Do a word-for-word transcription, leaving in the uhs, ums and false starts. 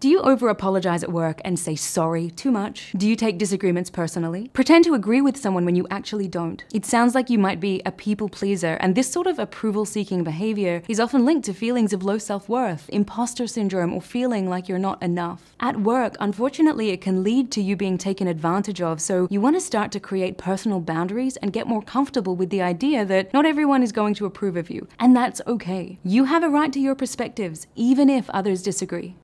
Do you over-apologize at work and say sorry too much? Do you take disagreements personally? Pretend to agree with someone when you actually don't. It sounds like you might be a people pleaser, and this sort of approval-seeking behavior is often linked to feelings of low self-worth, imposter syndrome, or feeling like you're not enough. At work, unfortunately, it can lead to you being taken advantage of, so you want to start to create personal boundaries and get more comfortable with the idea that not everyone is going to approve of you, and that's okay. You have a right to your perspectives, even if others disagree.